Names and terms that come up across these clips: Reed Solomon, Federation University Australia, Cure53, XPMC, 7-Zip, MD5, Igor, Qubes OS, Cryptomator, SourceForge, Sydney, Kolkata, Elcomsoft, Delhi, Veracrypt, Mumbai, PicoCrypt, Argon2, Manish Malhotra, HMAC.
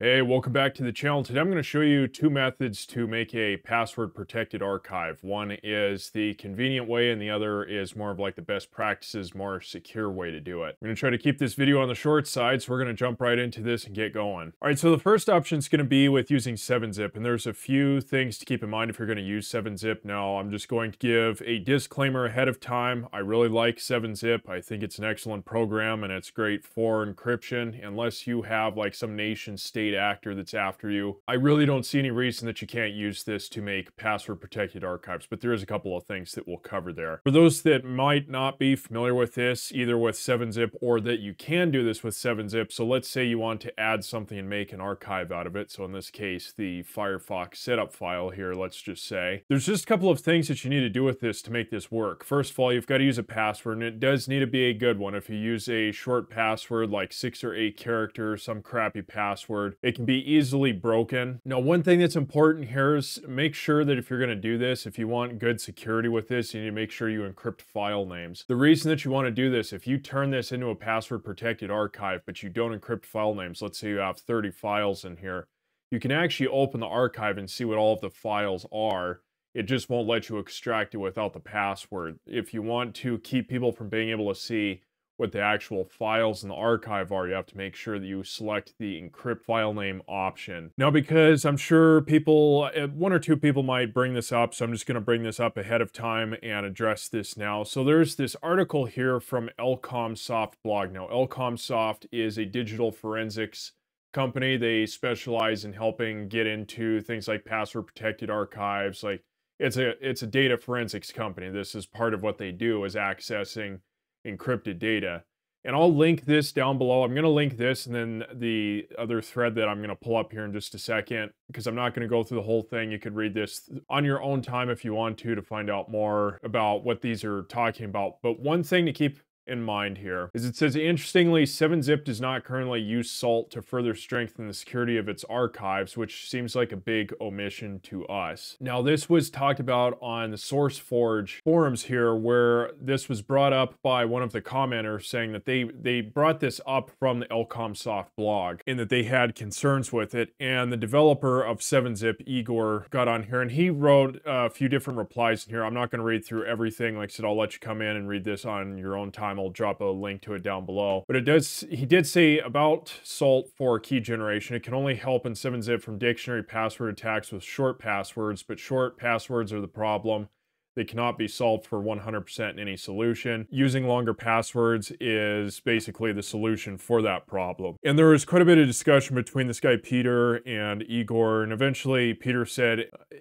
Hey, welcome back to the channel. Today I'm going to show you two methods to make a password protected archive. One is the convenient way and the other is more of like the best practices, more secure way to do it. I'm going to try to keep this video on the short side, so we're going to jump right into this and get going. All right, so the first option is going to be with using 7-Zip, and there's a few things to keep in mind if you're going to use 7-Zip. Now, I'm just going to give a disclaimer ahead of time. I really like 7-Zip. I think it's an excellent program and it's great for encryption, unless you have like some nation state actor that's after you. I really don't see any reason that you can't use this to make password protected archives, but there is a couple of things that we'll cover there. For those that might not be familiar with this, either with 7-Zip or that you can do this with 7-Zip, so let's say you want to add something and make an archive out of it. So in this case, the Firefox setup file here, let's just say. There's just a couple of things that you need to do with this to make this work. First of all, you've got to use a password, and it does need to be a good one. If you use a short password, like 6 or 8 characters, some crappy password, it can be easily broken. Now, one thing that's important here is make sure that if you're gonna do this, if you want good security with this, you need to make sure you encrypt file names. The reason that you wanna do this, if you turn this into a password protected archive, but you don't encrypt file names, let's say you have 30 files in here, you can actually open the archive and see what all of the files are. It just won't let you extract it without the password. If you want to keep people from being able to see what the actual files in the archive are, you have to make sure that you select the encrypt file name option. Now, because I'm sure people, 1 or 2 people might bring this up, so I'm just gonna bring this up ahead of time and address this now. So there's this article here from Elcomsoft blog. Now, Elcomsoft is a digital forensics company. They specialize in helping get into things like password protected archives. Like, it's a data forensics company. This is part of what they do, is accessing encrypted data. And I'll link this down below. I'm gonna link this and then the other thread that I'm gonna pull up here in just a second, because I'm not gonna go through the whole thing. You could read this on your own time if you want to find out more about what these are talking about. But one thing to keep in mind here is it says, interestingly, 7-Zip does not currently use salt to further strengthen the security of its archives, which seems like a big omission to us. Now, this was talked about on the SourceForge forums here, where this was brought up by one of the commenters saying that they brought this up from the Elcomsoft blog and that they had concerns with it. And the developer of 7-Zip, Igor, got on here and he wrote a few different replies in here. I'm not going to read through everything. Like I said, I'll let you come in and read this on your own time. I'll drop a link to it down below. But he did say about salt for key generation, it can only help in 7-Zip from dictionary password attacks with short passwords, but short passwords are the problem. They cannot be solved for 100% in any solution. Using longer passwords is basically the solution for that problem. And there was quite a bit of discussion between this guy Peter and Igor, and eventually Peter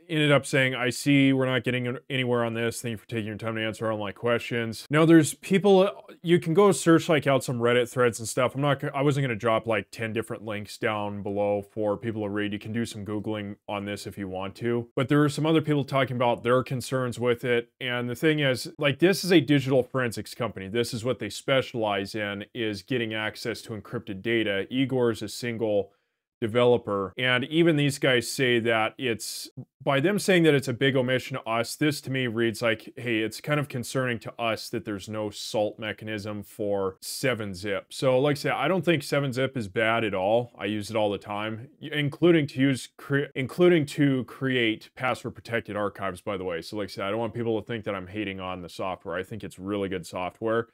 ended up saying, I see we're not getting anywhere on this. Thank you for taking your time to answer all my questions. Now, there's people, you can go search like out some Reddit threads and stuff. I wasn't gonna drop like 10 different links down below for people to read. You can do some Googling on this if you want to. But there are some other people talking about their concerns with it. And the thing is, like, this is a digital forensics company. This is what they specialize in, is getting access to encrypted data. Igor is a single developer. And even these guys say that it's, by them saying that it's a big omission to us, this to me reads like, hey, it's kind of concerning to us that there's no salt mechanism for 7-Zip. So like I said, I don't think 7-Zip is bad at all. I use it all the time, including to create password protected archives, by the way. So like I said, I don't want people to think that I'm hating on the software. I think it's really good software.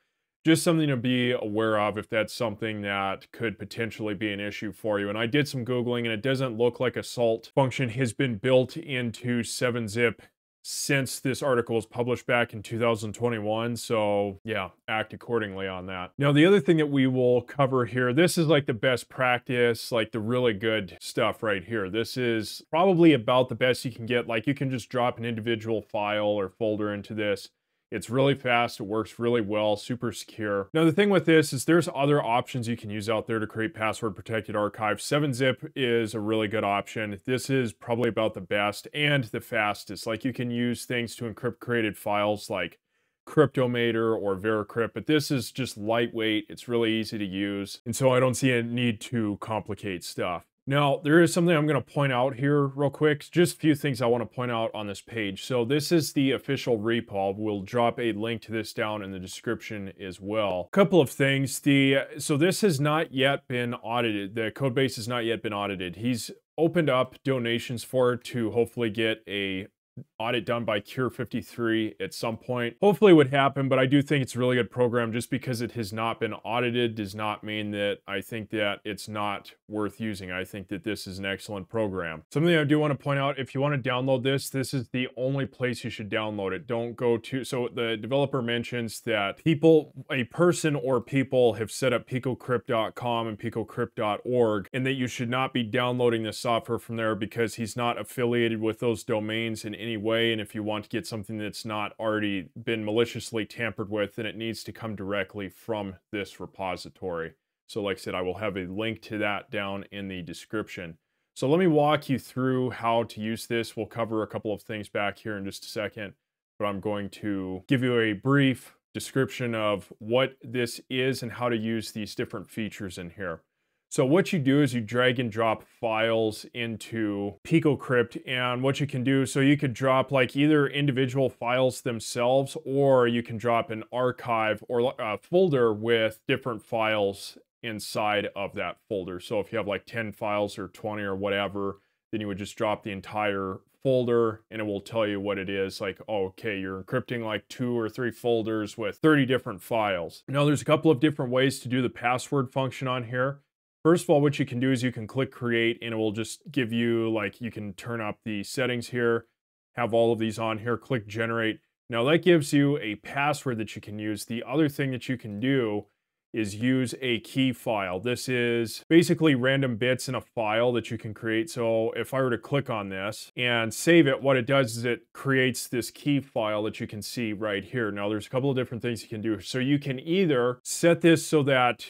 Just something to be aware of if that's something that could potentially be an issue for you. And I did some Googling, and it doesn't look like a salt function has been built into 7-Zip since this article was published back in 2021. So yeah, act accordingly on that. Now, the other thing that we will cover here, this is like the best practice, like the really good stuff right here. This is probably about the best you can get. Like, you can just drop an individual file or folder into this. It's really fast, it works really well, super secure. Now, the thing with this is there's other options you can use out there to create password protected archives. 7-Zip is a really good option. This is probably about the best and the fastest. Like, you can use things to encrypt created files like Cryptomator or Veracrypt, but this is just lightweight. It's really easy to use. And so I don't see a need to complicate stuff. Now, there is something I'm going to point out here real quick. Just a few things I want to point out on this page. So this is the official repo. We'll drop a link to this down in the description as well. A couple of things. So this has not yet been audited. The code base has not yet been audited. He's opened up donations for it to hopefully get a audit done by Cure53 at some point. Hopefully it would happen, but I do think it's a really good program. Just because it has not been audited does not mean that I think that it's not worth using. I think that this is an excellent program. Something I do want to point out, if you want to download this, this is the only place you should download it. Don't go to, so the developer mentions that people have set up PicoCrypt.com and PicoCrypt.org, and that you should not be downloading this software from there because he's not affiliated with those domains in any way. And if you want to get something that's not already been maliciously tampered with, then it needs to come directly from this repository. So like I said, I will have a link to that down in the description. So let me walk you through how to use this. We'll cover a couple of things back here in just a second, but I'm going to give you a brief description of what this is and how to use these different features in here. So what you do is you drag and drop files into PicoCrypt, and what you can do, so you could drop like either individual files themselves, or you can drop an archive or a folder with different files inside of that folder. So if you have like 10 files or 20 or whatever, then you would just drop the entire folder and it will tell you what it is. Like, oh, okay, you're encrypting like 2 or 3 folders with 30 different files. Now there's a couple of different ways to do the password function on here. First of all, what you can do is you can click create and it will just give you, like, you can turn up the settings here, have all of these on here, click generate. Now that gives you a password that you can use. The other thing that you can do is use a key file. This is basically random bits in a file that you can create. So if I were to click on this and save it, what it does is it creates this key file that you can see right here. Now there's a couple of different things you can do. So you can either set this so that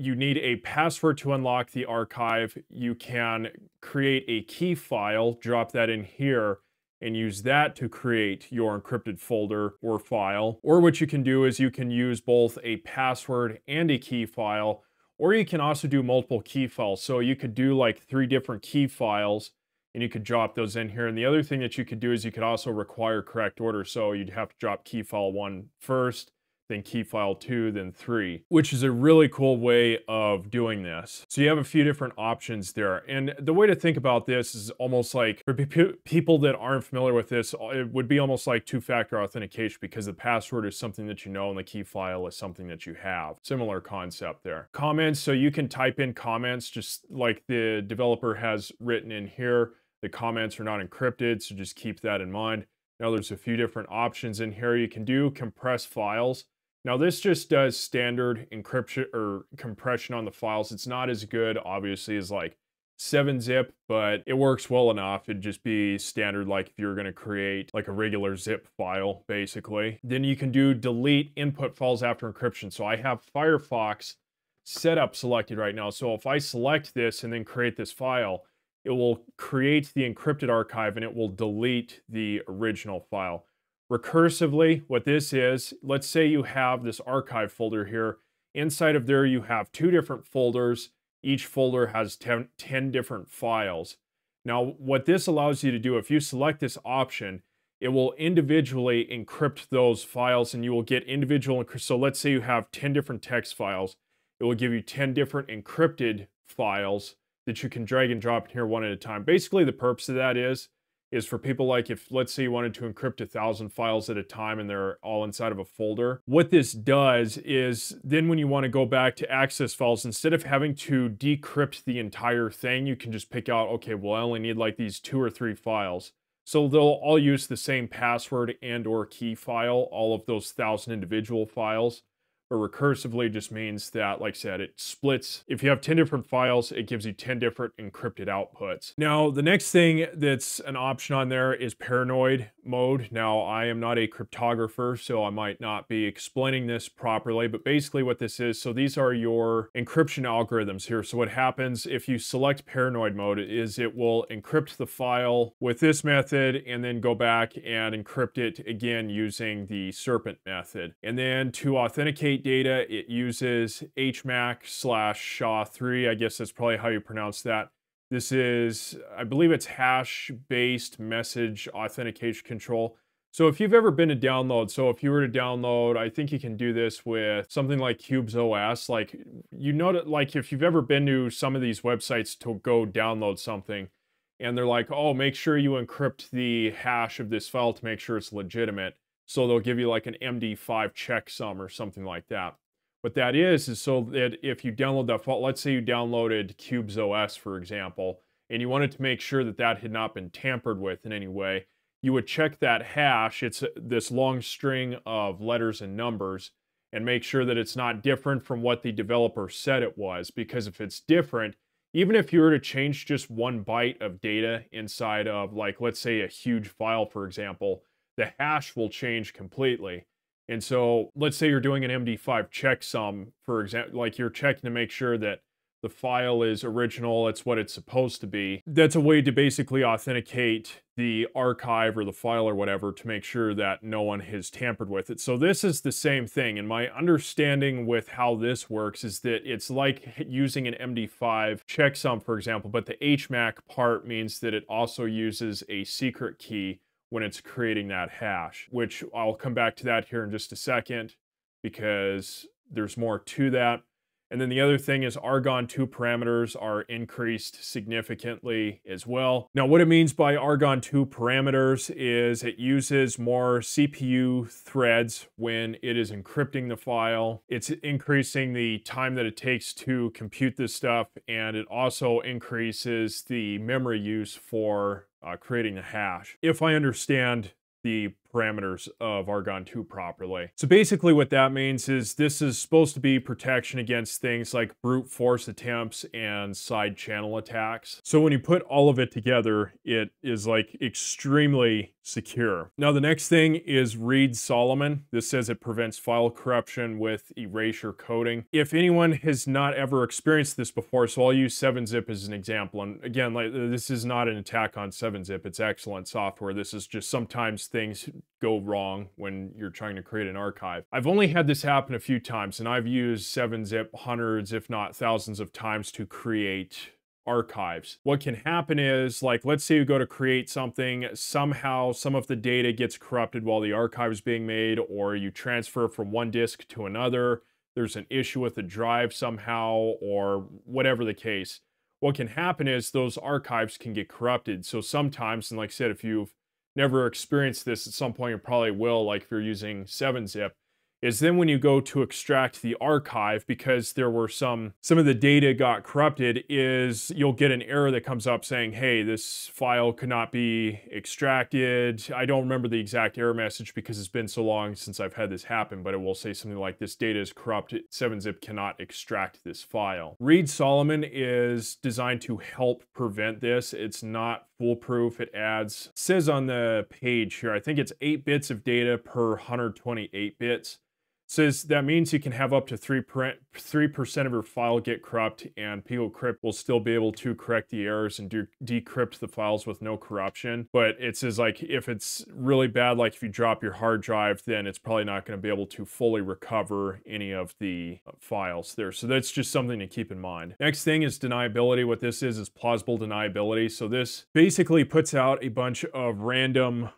you need a password to unlock the archive. You can create a key file, drop that in here, and use that to create your encrypted folder or file. Or what you can do is you can use both a password and a key file, or you can also do multiple key files. So you could do like 3 different key files and you could drop those in here. And the other thing that you could do is you could also require correct order. So you'd have to drop key file 1 first, then key file 2, then 3, which is a really cool way of doing this. So you have a few different options there. And the way to think about this is almost like, for people that aren't familiar with this, it would be almost like 2-factor authentication, because the password is something that you know and the key file is something that you have. Similar concept there. Comments, so you can type in comments just like the developer has written in here. The comments are not encrypted, so just keep that in mind. Now there's a few different options in here. You can do compress files. Now this just does standard encryption or compression on the files. It's not as good, obviously, as like 7-Zip, but it works well enough. It'd just be standard, like if you're gonna create like a regular zip file, basically. Then you can do delete input files after encryption. So I have Firefox setup selected right now. So if I select this and then create this file, it will create the encrypted archive and it will delete the original file. Recursively, what this is, let's say you have this archive folder here. Inside of there, you have 2 different folders. Each folder has 10 different files. Now, what this allows you to do, if you select this option, it will individually encrypt those files and you will get individual. So let's say you have 10 different text files. It will give you 10 different encrypted files that you can drag and drop in here one at a time. Basically, the purpose of that is for people like, if let's say you wanted to encrypt 1,000 files at a time and they're all inside of a folder. What this does is then when you want to go back to access files, instead of having to decrypt the entire thing, you can just pick out, okay, well, I only need like these 2 or 3 files. So they'll all use the same password and or key file, all of those 1,000 individual files. But recursively just means that, like I said, it splits. If you have 10 different files, it gives you 10 different encrypted outputs. Now, the next thing that's an option on there is paranoid mode. Now, I am not a cryptographer, so I might not be explaining this properly, but basically what this is, so these are your encryption algorithms here. So what happens if you select paranoid mode is it will encrypt the file with this method and then go back and encrypt it again using the serpent method. And then to authenticate data, it uses HMAC/SHA-3. I guess that's probably how you pronounce that. This is, I believe it's hash-based message authentication control. So if you've ever been to download, so if you were to download, I think you can do this with something like Qubes OS. Like, you know, like if you've ever been to some of these websites to go download something, and they're like, oh, make sure you encrypt the hash of this file to make sure it's legitimate. So they'll give you like an MD5 checksum or something like that. What that is so that if you download that file, let's say you downloaded Qubes OS, for example, and you wanted to make sure that that had not been tampered with in any way, you would check that hash. It's this long string of letters and numbers, and make sure that it's not different from what the developer said it was, because if it's different, even if you were to change just one byte of data inside of, like, let's say a huge file, for example, the hash will change completely. And so let's say you're doing an MD5 checksum, for example, like you're checking to make sure that the file is original, it's what it's supposed to be. That's a way to basically authenticate the archive or the file or whatever to make sure that no one has tampered with it. So this is the same thing. And my understanding with how this works is that it's like using an MD5 checksum, for example, but the HMAC part means that it also uses a secret key when it's creating that hash, which I'll come back to that here in just a second because there's more to that. And then the other thing is Argon2 parameters are increased significantly as well. Now, what it means by Argon2 parameters is it uses more CPU threads when it is encrypting the file. It's increasing the time that it takes to compute this stuff, and it also increases the memory use for creating the hash, if I understand the parameters of Argon2 properly. So basically what that means is this is supposed to be protection against things like brute force attempts and side channel attacks. So when you put all of it together, it is like extremely secure. Now the next thing is Reed Solomon. This says it prevents file corruption with erasure coding. If anyone has not ever experienced this before, so I'll use 7-Zip as an example. And again, like, this is not an attack on 7-Zip. It's excellent software. This is just sometimes things go wrong when you're trying to create an archive. I've only had this happen a few times, and I've used 7-Zip hundreds, if not thousands of times to create archives. What can happen is, like, let's say you go to create something, somehow some of the data gets corrupted while the archive is being made, or you transfer from one disk to another, there's an issue with the drive somehow, or whatever the case. What can happen is those archives can get corrupted. So sometimes, and like I said, if you've never experienced this, at some point you probably will, like if you're using 7-Zip, is then when you go to extract the archive, because there were some of the data got corrupted, is you'll get an error that comes up saying, hey, this file could not be extracted. I don't remember the exact error message because it's been so long since I've had this happen, but it will say something like, this data is corrupt, 7-Zip cannot extract this file. Reed Solomon is designed to help prevent this. It's not foolproof. It adds, says on the page here, I think it's 8 bits of data per 128 bits. It says that means you can have up to 3% of your file get corrupt, and PicoCrypt will still be able to correct the errors and decrypt the files with no corruption. But it says, like, if it's really bad, like if you drop your hard drive, then it's probably not going to be able to fully recover any of the files there. So that's just something to keep in mind. Next thing is deniability. What this is plausible deniability. So this basically puts out a bunch of random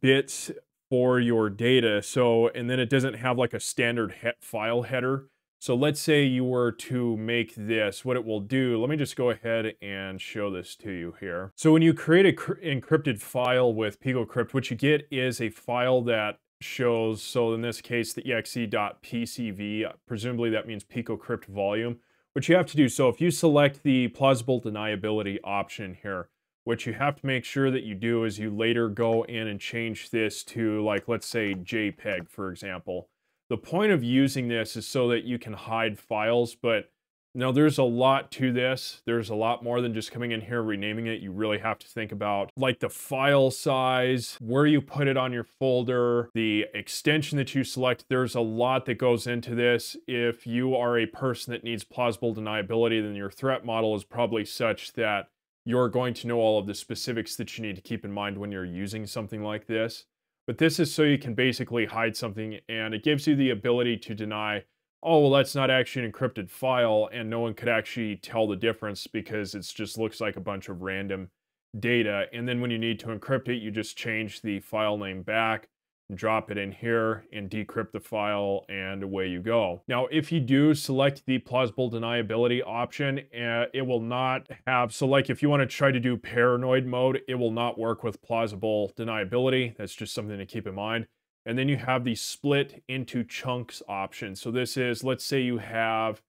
bits for your data, so, and then it doesn't have like a standard file header. So let's say you were to make this, what it will do, let me just go ahead and show this to you here. So when you create an encrypted file with PicoCrypt, what you get is a file that shows, so in this case, the exe.pcv, presumably that means PicoCrypt volume, which you have to do. So if you select the plausible deniability option here, what you have to make sure that you do is you later go in and change this to, like, let's say JPEG, for example. The point of using this is so that you can hide files, but now there's a lot to this. There's a lot more than just coming in here, renaming it. You really have to think about, like, the file size, where you put it on your folder, the extension that you select. There's a lot that goes into this. If you are a person that needs plausible deniability, then your threat model is probably such that you're going to know all of the specifics that you need to keep in mind when you're using something like this. But this is so you can basically hide something, and it gives you the ability to deny oh, well, that's not actually an encrypted file, and no one could actually tell the difference because it just looks like a bunch of random data. And then when you need to encrypt it, you just change the file name back, drop it in here, and decrypt the file, and away you go. Now, if you do select the plausible deniability option, it will not have, so like if you want to try to do paranoid mode, it will not work with plausible deniability. That's just something to keep in mind. And then you have the split into chunks option. So this is, let's say you have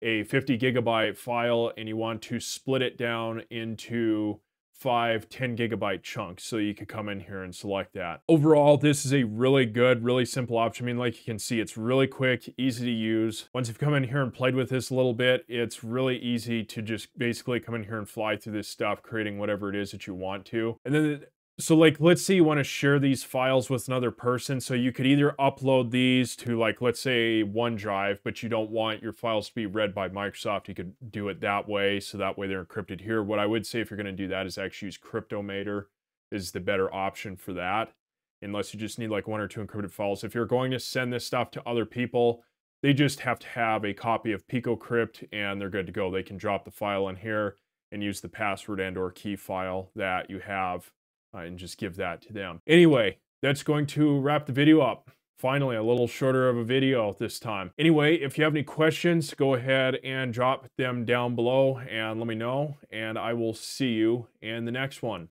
a 50 gigabyte file and you want to split it down into 5 10-gigabyte chunks. So you could come in here and select that. Overall, this is a really good, really simple option. I mean, like you can see, it's really quick, easy to use. Once you've come in here and played with this a little bit, it's really easy to just basically come in here and fly through this stuff, creating whatever it is that you want to. And then, so like, let's say you want to share these files with another person. So you could either upload these to, like, let's say OneDrive, but you don't want your files to be read by Microsoft. You could do it that way. So that way they're encrypted here. What I would say if you're going to do that is actually use Cryptomator is the better option for that. Unless you just need like 1 or 2 encrypted files. If you're going to send this stuff to other people, they just have to have a copy of PicoCrypt and they're good to go. They can drop the file in here and use the password and or key file that you have. And just give that to them. Anyway, that's going to wrap the video up. Finally, a little shorter of a video this time. Anyway, if you have any questions, go ahead and drop them down below and let me know, and I will see you in the next one.